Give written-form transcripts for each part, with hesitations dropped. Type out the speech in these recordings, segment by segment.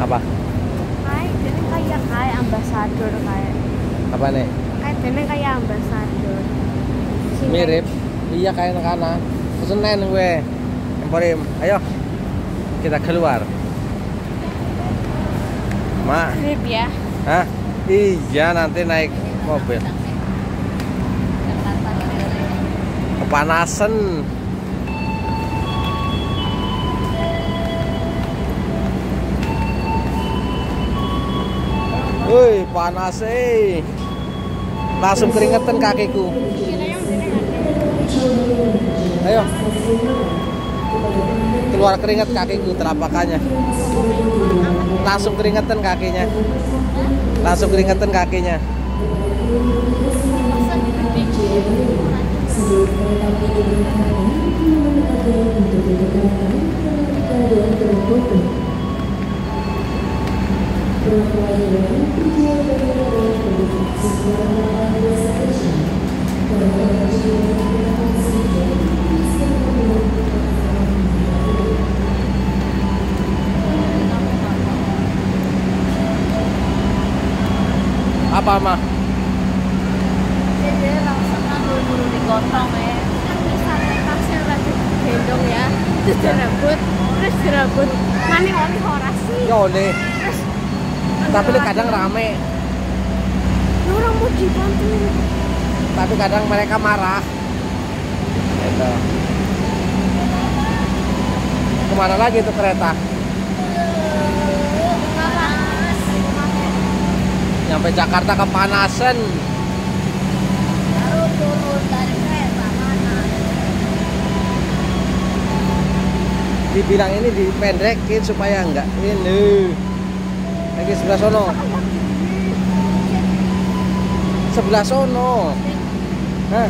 Apa? Kayak dene kayak ambasador kayak. Apa nih? Kayak dene kayak ambasador. Mirip. Iya kayak nakana. Senen gue. Emporium. Ayo. Kita keluar. Ma. Mirip ya. Hah? Iya, nanti naik mobil. Kepanasan. Woi, panas eh. Langsung keringetan kakiku. Ayo. Keluar keringet kakiku telapakannya. Langsung keringetan kakinya. Langsung keringetan kakinya. Apa mah? Jadi langsung kan buru-buru digotong ya. Kan misalnya pasir lagi gendong ya, terus direbut, mana oli horasi? Ya oli. Tapi lu kadang rame. Lu orang mau dibantu. Tapi kadang mereka marah. Gitu. Kemana lagi tuh kereta? Nyampe Jakarta kepanasan. Baru turun dari kereta panas. Dibilang ini dipendekin supaya enggak ini. Lagi sebelah sono. Sebelah sono. Hah?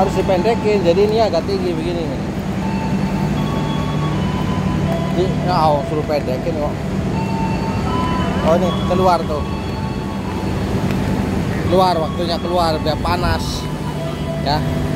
Harus dipendekin jadi ini agak tinggi begini. Di, ya oh, suruh pedekin kok. Oh ini keluar tuh. Keluar waktunya keluar biar panas. Ya.